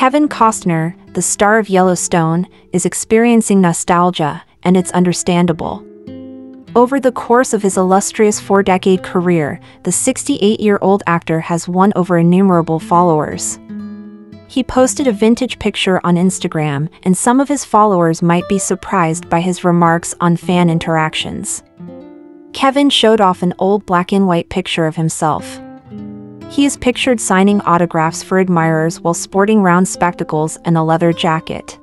Kevin Costner, the star of Yellowstone, is experiencing nostalgia, and it's understandable. Over the course of his illustrious four-decade career, the 68-year-old actor has won over innumerable followers. He posted a vintage picture on Instagram, and some of his followers might be surprised by his remarks on fan interactions. Kevin showed off an old black-and-white picture of himself. He is pictured signing autographs for admirers while sporting round spectacles and a leather jacket.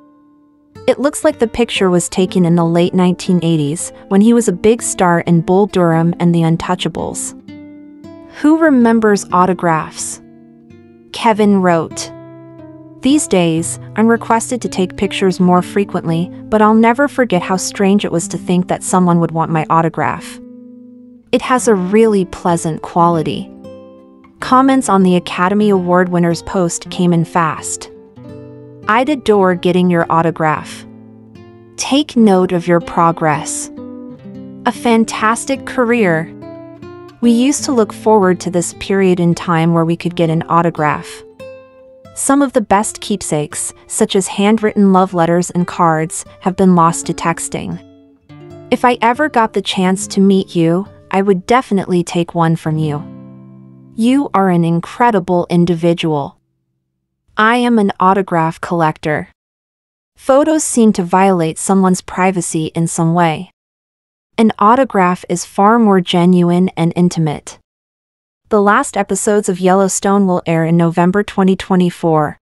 It looks like the picture was taken in the late 1980s, when he was a big star in Bull Durham and The Untouchables. Who remembers autographs? Kevin wrote, "These days, I'm requested to take pictures more frequently, but I'll never forget how strange it was to think that someone would want my autograph. It has a really pleasant quality." Comments on the Academy Award winner's post came in fast. "I'd adore getting your autograph. Take note of your progress. A fantastic career. We used to look forward to this period in time where we could get an autograph. Some of the best keepsakes, such as handwritten love letters and cards, have been lost to texting. If I ever got the chance to meet you, I would definitely take one from you. You are an incredible individual. I am an autograph collector." Photos seem to violate someone's privacy in some way. An autograph is far more genuine and intimate. The last episodes of Yellowstone will air in November 2024.